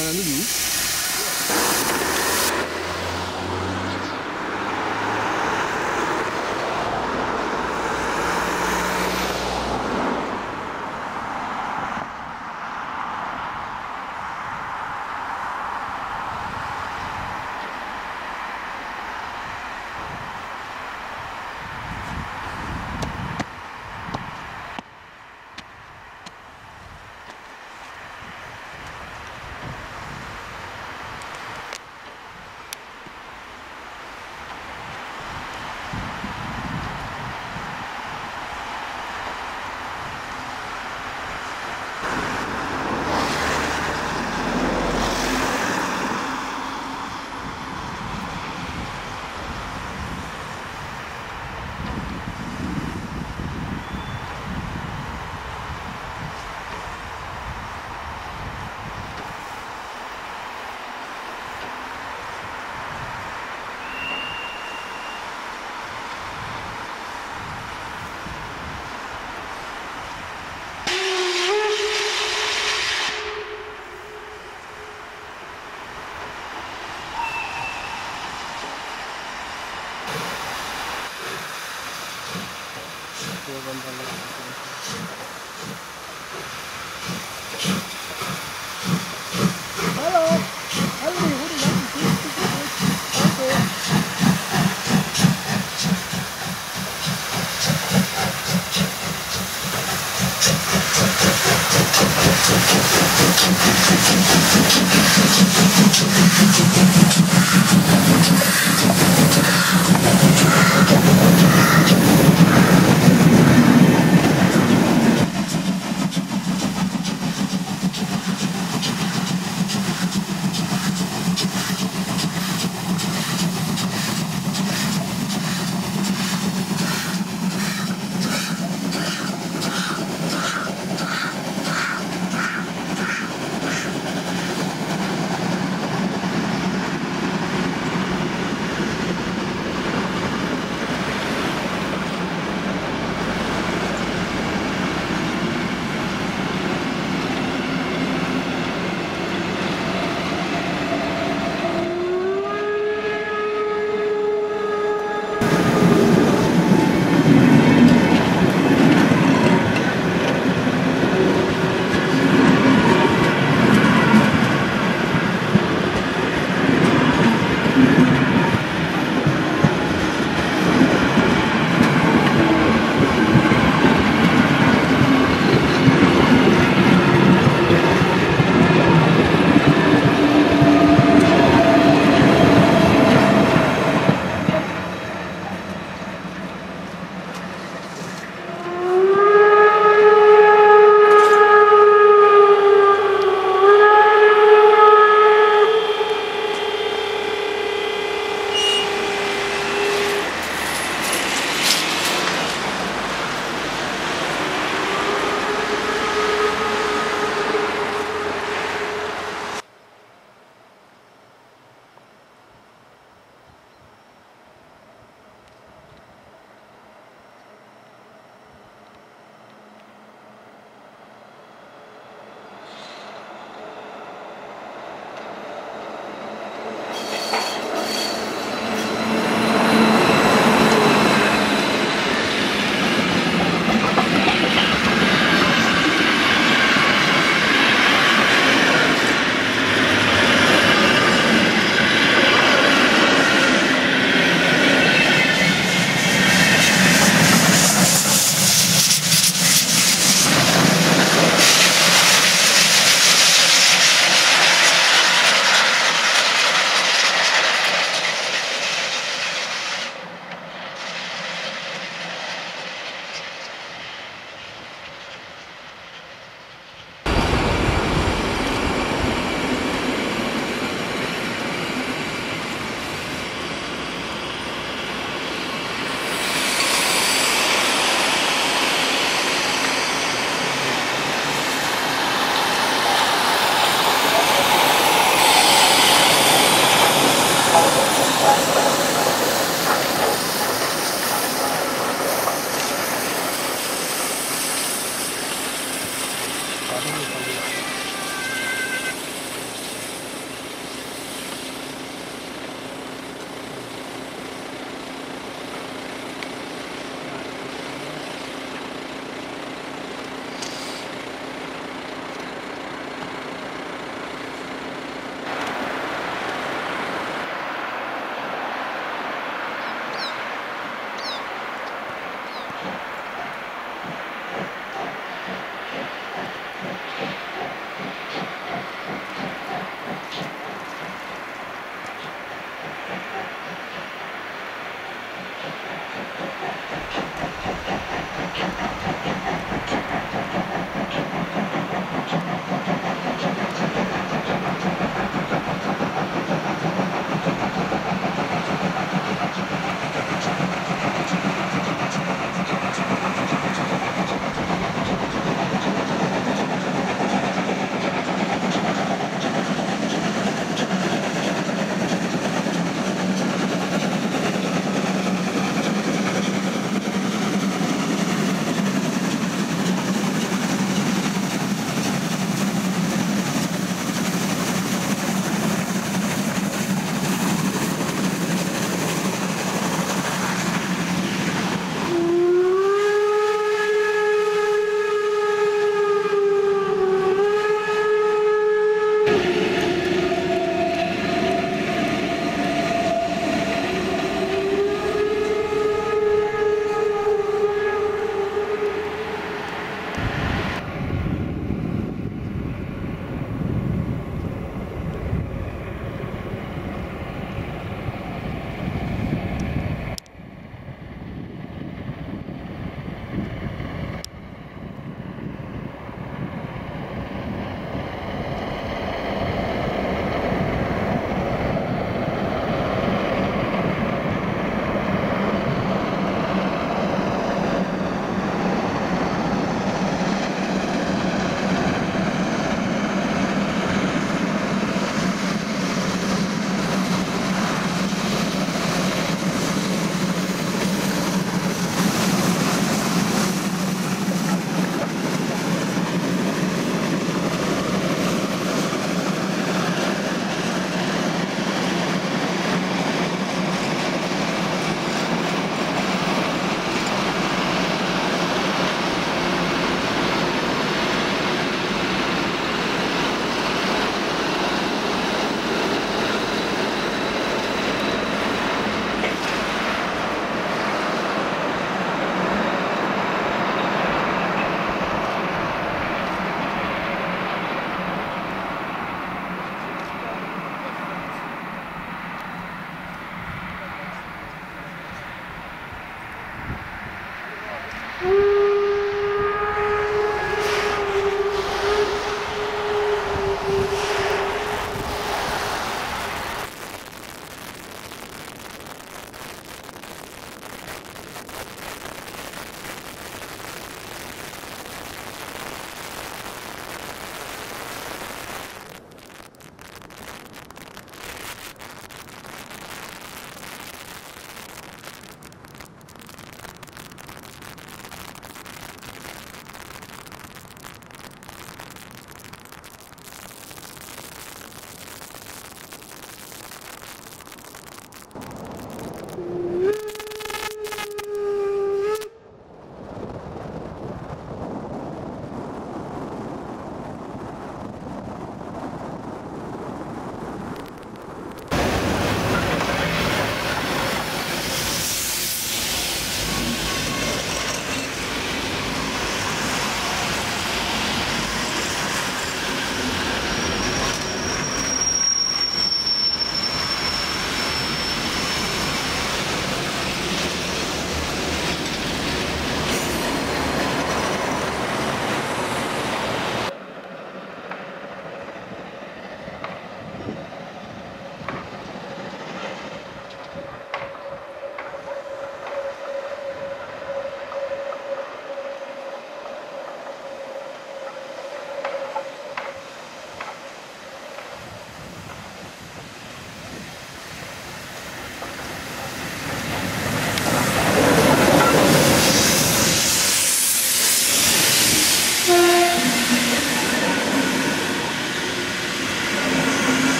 turn on the roof.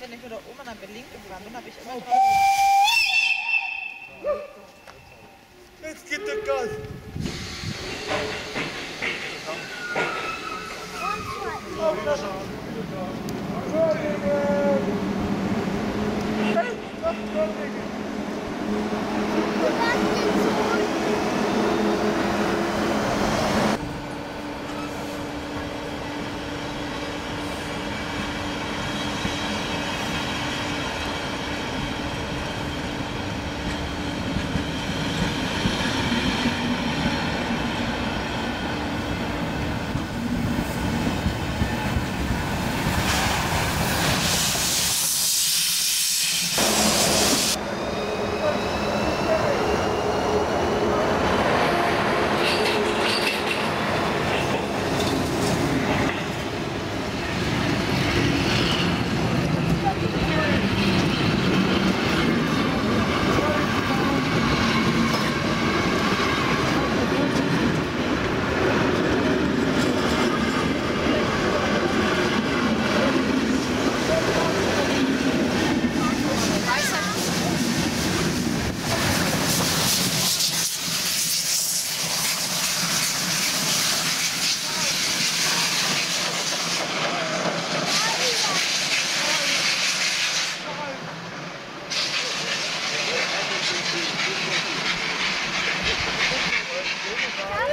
Wenn ich mit der Oma nach Berlin gefahren bin, habe ich immer... Jetzt geht der Gas!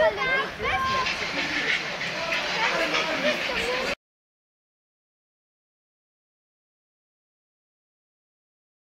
Let's go.